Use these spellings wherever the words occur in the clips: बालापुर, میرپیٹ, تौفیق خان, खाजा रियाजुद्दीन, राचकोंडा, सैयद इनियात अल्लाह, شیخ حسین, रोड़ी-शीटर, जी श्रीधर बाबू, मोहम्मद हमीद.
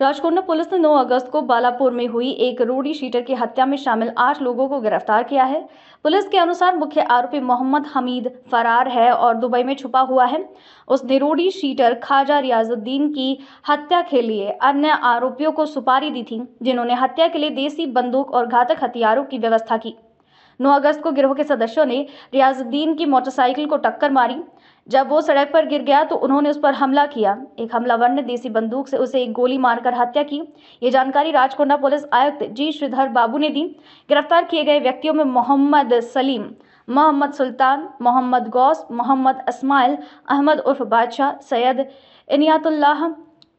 राचकोंडा police ने 9 अगस्त को बालापुर में हुई एक रोडी शीटर की हत्या में शामिल 8 लोगों को गिरफ्तार किया है। पुलिस के अनुसार मुख्य आरोपी मोहम्मद हमीद फरार है और दुबई में छुपा हुआ है। उसने रोडी शीटर खाजा रियाजुद्दीन की हत्या के लिए अन्य आरोपियों को सुपारी दी थी, जिन्होंने हत्या के लिए देसी बंदूक और घातक हथियारों की व्यवस्था की। 9 अगस्त को गिरोह के सदस्यों ने रियाजुद्दीन की मोटरसाइकिल को टक्कर मारी। जब वो सड़क पर गिर गया तो उन्होंने उस पर हमला किया। एक हमलावर ने देसी बंदूक से उसे एक गोली मारकर हत्या की। ये जानकारी राचकोंडा पुलिस आयुक्त जी श्रीधर बाबू ने दी। गिरफ्तार किए गए व्यक्तियों में मोहम्मद सलीम, मोहम्मद सुल्तान, मोहम्मद गौस, मोहम्मद अस्माइल, अहमद उर्फ बादशाह, सैयद इनियात अल्लाह,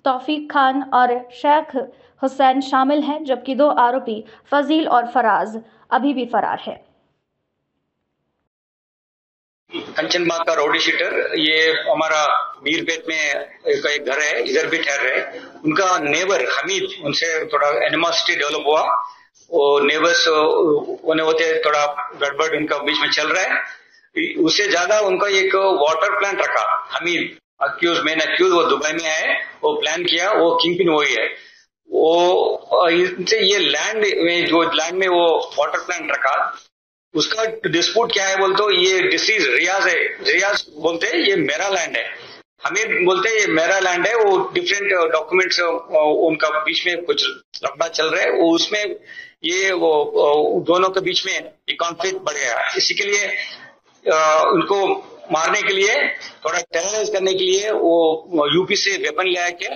तौफीक खान और शेख हुसैन शामिल हैं, जबकि 2 आरोपी फजील और फराज अभी भी फरार है। कंचन बाग का रोडी शीटर, ये हमारा मीरपेट में एक घर है, इधर भी ठहर रहे। उनका नेबर हमीद, उनसे थोड़ा एनिमोसिटी डेवलप हुआ और नेबर्स होने होते थोड़ा गड़बड़ उनका बीच में चल रहा है। उससे ज्यादा उनका एक वाटर प्लांट रखा हमीद, अक्यूज मैन अक्यूज, वो दुबई में है, वो प्लान किया, वो किंगपिन वही है। वो इनसे ये लैंड में, जो लैंड में वो वाटर प्लांट रखा, उसका डिस्प्यूट क्या है बोलते, ये डिस्ट्रीज रियाज है, रियाज बोलते हैं ये मेरा लैंड है, हमें बोलते हैं ये मेरा लैंड है। वो डिफरेंट डॉक्यूमेंट्स उनका बीच में कुछ लफड़ा चल रहा है, वो उसमें ये वो दोनों के बीच में कॉन्फ्लिक्ट बढ़ गया। इसी के लिए उनको मारने के लिए, थोड़ा टेरराइज करने के लिए वो यूपी से वेपन ले आके,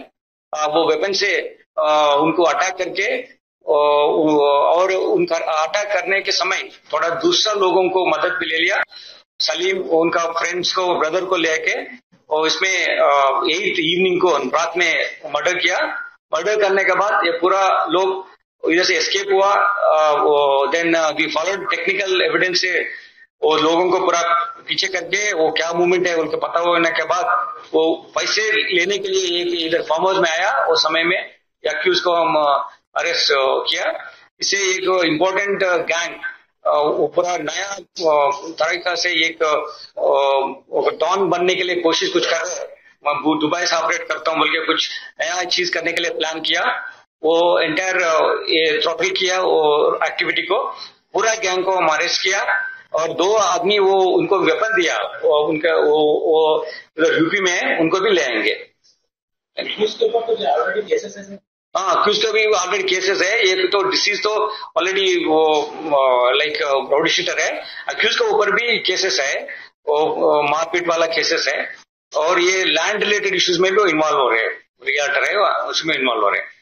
वो वेपन से उनको अटैक करके और उनका अटैक करने के समय थोड़ा दूसरा लोगों को मदद भी ले लिया। सलीम उनका फ्रेंड्स को, ब्रदर को लेके, और इसमें 8 इवनिंग को रात में मर्डर किया। मर्डर करने के बाद ये पूरा लोग इधर से एस्केप हुआ। Then we followed technical evidence से वो लोगों को पूरा पीछे करके, वो क्या मूवमेंट है उनको पता होने के बाद, वो पैसे लेने के लिए एक इधर फार्म हाउस में आया। उस समय में एक्यूज को हम अरेस्ट किया। इससे एक इम्पोर्टेंट गैंग पूरा नया तरीका से एक डॉन बनने के लिए कोशिश कुछ कर रहे हैं, मैं दुबई से ऑपरेट करता हूँ बोल के कुछ नया चीज करने के लिए प्लान किया। वो एंटायर थ्रॉटल किया और एक्टिविटी को, पूरा गैंग को हम अरेस्ट किया और 2 आदमी वो उनको वेपन दिया, उनका वो यूपी में है, उनको भी ले आएंगे। हाँ, कुछ तो भी ऑलरेडी केसेस है। एक तो डिसीज तो ऑलरेडी वो लाइक रोडी शीटर है, अक्यूज के ऊपर भी केसेस है, वो मारपीट वाला केसेस है, और ये लैंड रिलेटेड इश्यूज में भी इन्वॉल्व हो रहे हैं, रियाटर है उसमें इन्वॉल्व हो रहे हैं।